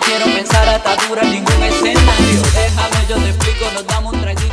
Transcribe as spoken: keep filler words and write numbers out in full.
quiero pensar ataduras, ningún escenario. Déjame, yo te explico, nos damos un traguito.